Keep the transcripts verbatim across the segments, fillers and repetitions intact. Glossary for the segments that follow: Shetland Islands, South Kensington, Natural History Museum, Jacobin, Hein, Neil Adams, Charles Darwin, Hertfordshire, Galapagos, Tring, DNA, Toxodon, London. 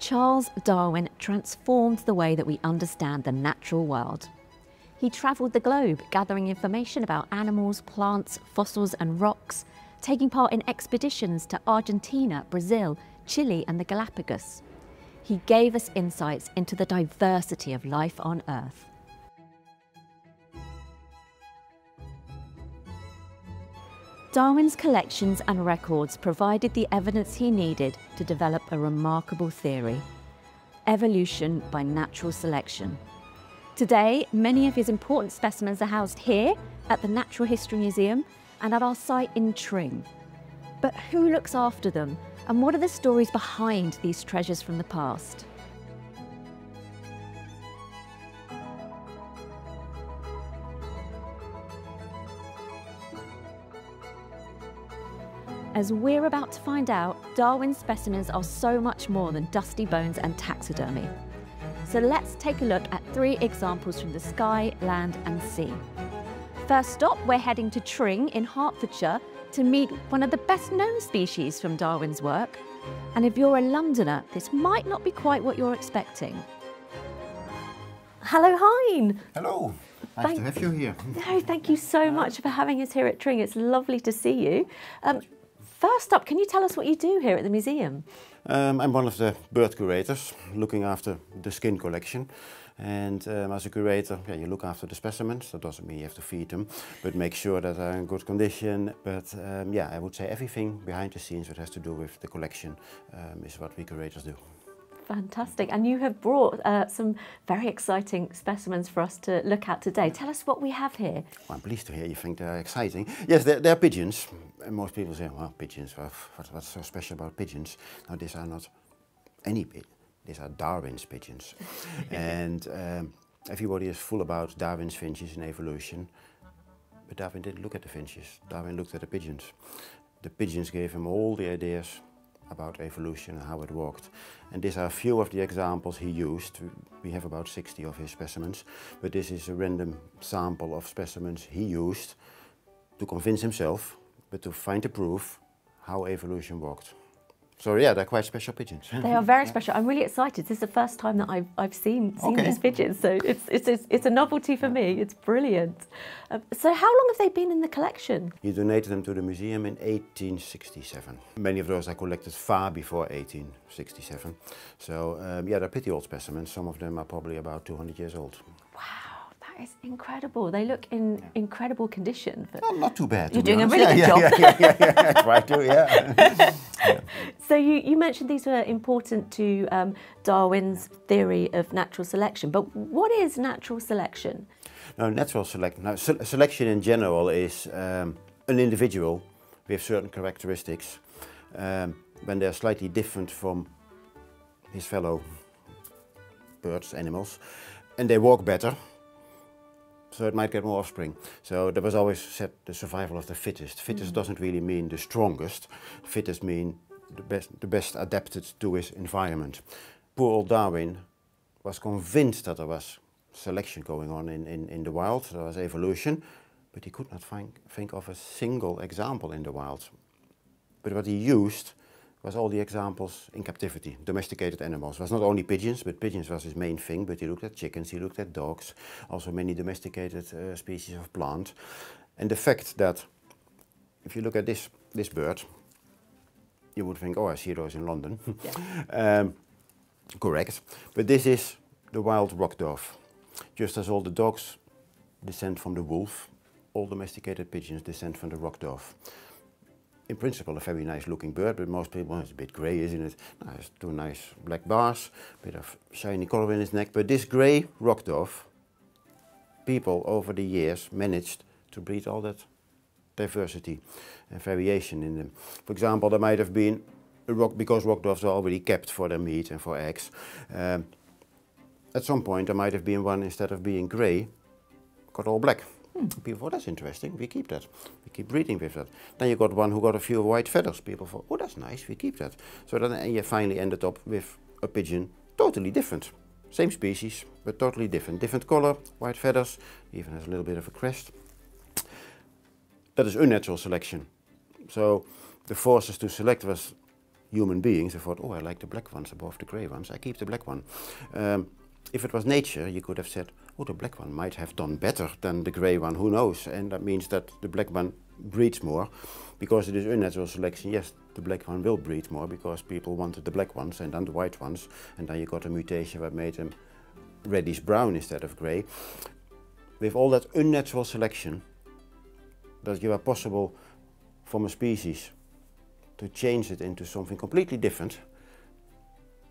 Charles Darwin transformed the way that we understand the natural world. He travelled the globe, gathering information about animals, plants, fossils and rocks, taking part in expeditions to Argentina, Brazil, Chile and the Galapagos. He gave us insights into the diversity of life on Earth. Darwin's collections and records provided the evidence he needed to develop a remarkable theory: evolution by natural selection. Today, many of his important specimens are housed here at the Natural History Museum and at our site in Tring. But who looks after them, and what are the stories behind these treasures from the past? As we're about to find out, Darwin's specimens are so much more than dusty bones and taxidermy. So let's take a look at three examples from the sky, land and sea. First stop, we're heading to Tring in Hertfordshire to meet one of the best known species from Darwin's work. And if you're a Londoner, this might not be quite what you're expecting. Hello, Hein. Hello. Nice thank to have you here. No, thank you so much for having us here at Tring. It's lovely to see you. Um, First up, can you tell us what you do here at the museum? Um, I'm one of the bird curators, looking after the skin collection. And um, as a curator, yeah, you look after the specimens. That doesn't mean you have to feed them, but make sure that they're in good condition. But um, yeah, I would say everything behind the scenes that has to do with the collection um, is what we curators do. Fantastic. And you have brought uh, some very exciting specimens for us to look at today. Tell us what we have here. Well, I'm pleased to hear you think they're exciting. Yes, they're, they're pigeons. And most people say, well, pigeons, well, what, what's so special about pigeons? Now, these are not any pigeons. These are Darwin's pigeons. And um, everybody is full about Darwin's finches in evolution. But Darwin didn't look at the finches. Darwin looked at the pigeons. The pigeons gave him all the ideas about evolution and how it worked. And these are a few of the examples he used. We have about sixty of his specimens, but this is a random sample of specimens he used to convince himself, but to find the proof how evolution worked. So yeah, they're quite special pigeons. They are very yeah. special. I'm really excited. This is the first time that I've, I've seen, seen okay. these pigeons, so it's, it's, it's, it's a novelty for me. It's brilliant. Uh, so how long have they been in the collection? He donated them to the museum in eighteen sixty-seven. Many of those are collected far before eighteen sixty-seven. So um, yeah, they're pretty old specimens. Some of them are probably about two hundred years old. Wow. It's incredible. They look in yeah. incredible condition. Well, not too bad. You're doing a really yeah, good yeah, job. Yeah, yeah, yeah, yeah. Right, too, yeah. yeah. So you, you mentioned these were important to um, Darwin's theory of natural selection, but what is natural selection? No, natural select, no, se selection in general is um, an individual with certain characteristics um, when they're slightly different from his fellow birds, animals, and they walk better. So it might get more offspring. So there was always said the survival of the fittest. Fittest mm. doesn't really mean the strongest. Fittest mean the best, the best adapted to his environment. Poor old Darwin was convinced that there was selection going on in, in, in the wild, there was evolution, but he could not find, think of a single example in the wild. But what he used was all the examples in captivity, domesticated animals. It was not only pigeons, but pigeons was his main thing, but he looked at chickens, he looked at dogs, also many domesticated uh, species of plant. And the fact that, if you look at this, this bird, you would think, oh, I see those in London. Yeah. um, correct. But this is the wild rock dove. Just as all the dogs descend from the wolf, all domesticated pigeons descend from the rock dove. In principle, a very nice looking bird, but most people, it's a bit grey, isn't it? No, it's two nice black bars, a bit of shiny color in his neck. But this grey rock dove, people over the years managed to breed all that diversity and variation in them. For example, there might have been, a rock, because rock doves are already kept for their meat and for eggs, um, at some point there might have been one, instead of being grey, got all black. Hmm. People thought, oh, that's interesting, we keep that. We keep breeding with that. Then you got one who got a few white feathers. People thought, oh, that's nice, we keep that. So then and you finally ended up with a pigeon totally different. Same species, but totally different. Different color, white feathers, even has a little bit of a crest. That is unnatural selection. So the forces to select was human beings, they thought, oh, I like the black ones above the grey ones, I keep the black one. Um, if it was nature, you could have said, oh, the black one might have done better than the grey one, who knows? And that means that the black one breeds more. Because it is unnatural selection, yes, the black one will breed more because people wanted the black ones and then the white ones. And then you got a mutation that made them reddish brown instead of grey. With all that unnatural selection, that you are possible from a species to change it into something completely different,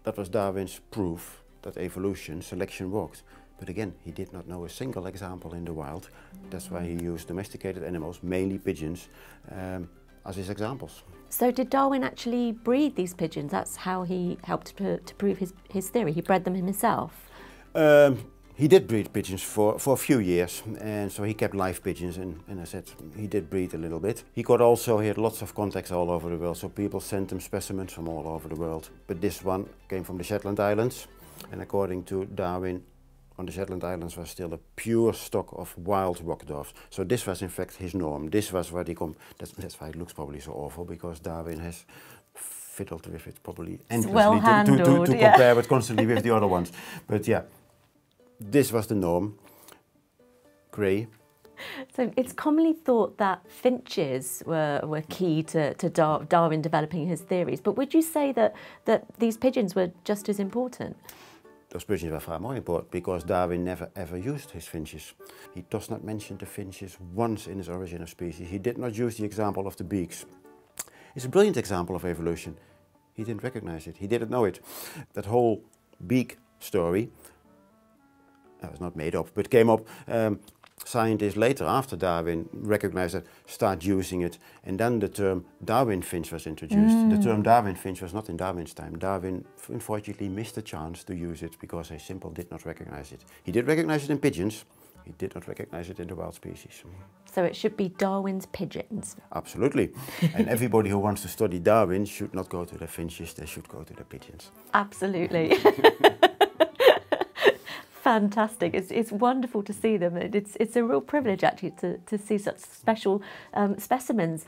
that was Darwin's proof that evolution, selection worked. But again, he did not know a single example in the wild. That's why he used domesticated animals, mainly pigeons, um, as his examples. So did Darwin actually breed these pigeons? That's how he helped to, to prove his, his theory. He bred them himself? Um, He did breed pigeons for, for a few years, and so he kept live pigeons, and, and I said he did breed a little bit. He got also, he had lots of contacts all over the world, so people sent him specimens from all over the world. But this one came from the Shetland Islands, and according to Darwin, on the Shetland Islands was still a pure stock of wild rock doves. So this was in fact his norm, this was what he come. That's, that's why it looks probably so awful, because Darwin has fiddled with it probably endlessly well handled, to, to, to, to yeah. compare it constantly with the other ones. But yeah. This was the norm, grey. So it's commonly thought that finches were, were key to, to Dar Darwin developing his theories, but would you say that, that these pigeons were just as important? Those pigeons were far more important because Darwin never ever used his finches. He does not mention the finches once in his Origin of Species. He did not use the example of the beaks. It's a brilliant example of evolution. He didn't recognize it, he didn't know it. That whole beak story, that was not made up, but came up. Um, scientists later, after Darwin, recognized that, start using it, and then the term Darwin finch was introduced. Mm. The term Darwin finch was not in Darwin's time. Darwin, unfortunately, missed the chance to use it because he simply did not recognize it. He did recognize it in pigeons, he did not recognize it in the wild species. So it should be Darwin's pigeons. Absolutely. And everybody who wants to study Darwin should not go to the finches, they should go to the pigeons. Absolutely. Fantastic. It's, it's wonderful to see them. It's, it's a real privilege actually to, to see such special um, specimens.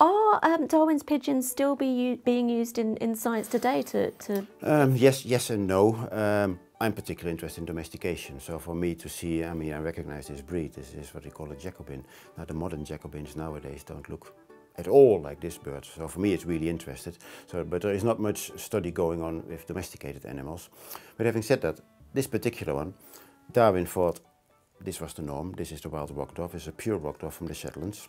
Are um, Darwin's pigeons still be being used in, in science today? To, to um, yes, yes and no. Um, I'm particularly interested in domestication, so for me to see, I mean, I recognize this breed. This is what they call a Jacobin. Now the modern Jacobins nowadays don't look at all like this bird, so for me it's really interesting. So, but there is not much study going on with domesticated animals. But having said that, this particular one, Darwin thought this was the norm. This is the wild rock dove, it's a pure rock dove from the Shetlands.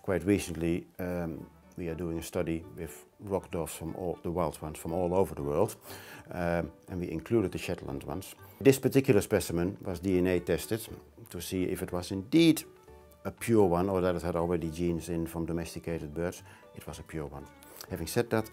Quite recently um, we are doing a study with rock doves from all the wild ones from all over the world, um, and we included the Shetland ones. This particular specimen was D N A tested to see if it was indeed a pure one or that it had already genes in from domesticated birds. It was a pure one. Having said that,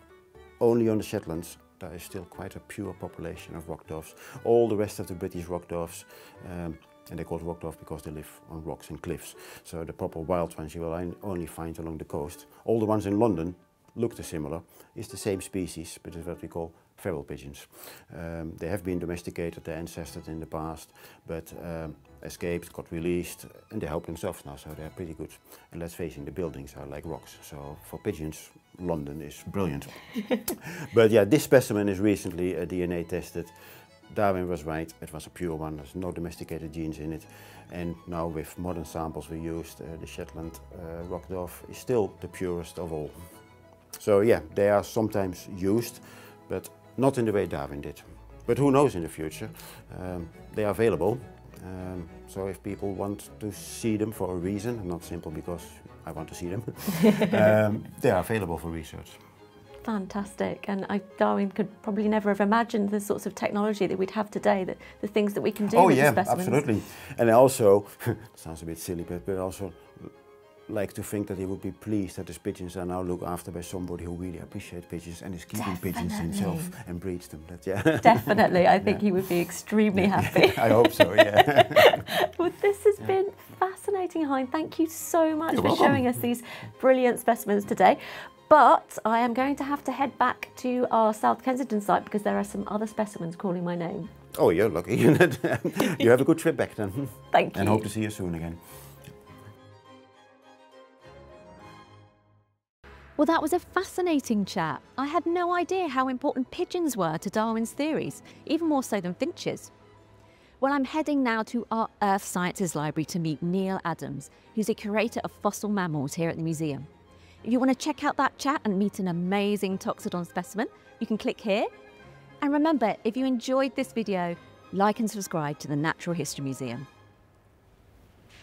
only on the Shetlands there is still quite a pure population of rock doves. All the rest of the British rock doves, um, and they're called rock doves because they live on rocks and cliffs. So the proper wild ones you will only find along the coast. All the ones in London look similar. It's the same species, but it's what we call feral pigeons. Um, they have been domesticated, they're ancestors in the past, but um, escaped, got released, and they help themselves now, so they're pretty good. And let's face it, the buildings are like rocks, so for pigeons, London is brilliant. But yeah, this specimen is recently uh, D N A tested. Darwin was right, it was a pure one, there's no domesticated genes in it. And now with modern samples we used, uh, the Shetland uh, rock dove is still the purest of all. So yeah, they are sometimes used, but not in the way Darwin did. But who knows in the future? Um, they are available. Um, so if people want to see them for a reason, not simply because I want to see them, um, they are available for research. Fantastic. And I, Darwin could probably never have imagined the sorts of technology that we'd have today, that the things that we can do oh, with yeah, the specimens. Oh yeah, absolutely. And I also, sounds a bit silly, but, but also like to think that he would be pleased that his pigeons are now looked after by somebody who really appreciates pigeons and is keeping Definitely. pigeons himself and breeds them. That, yeah. Definitely, I think yeah. he would be extremely yeah. happy. I hope so, yeah. Well, this has yeah. been fascinating, Hein. Thank you so much You're for welcome. showing us these brilliant specimens today. But I am going to have to head back to our South Kensington site because there are some other specimens calling my name. Oh, you're lucky. You have a good trip back then. Thank you. And hope to see you soon again. Well, that was a fascinating chat. I had no idea how important pigeons were to Darwin's theories, even more so than finches. Well, I'm heading now to our Earth Sciences Library to meet Neil Adams, who's a curator of fossil mammals here at the museum. If you want to check out that chat and meet an amazing Toxodon specimen, you can click here. And remember, if you enjoyed this video, like and subscribe to the Natural History Museum.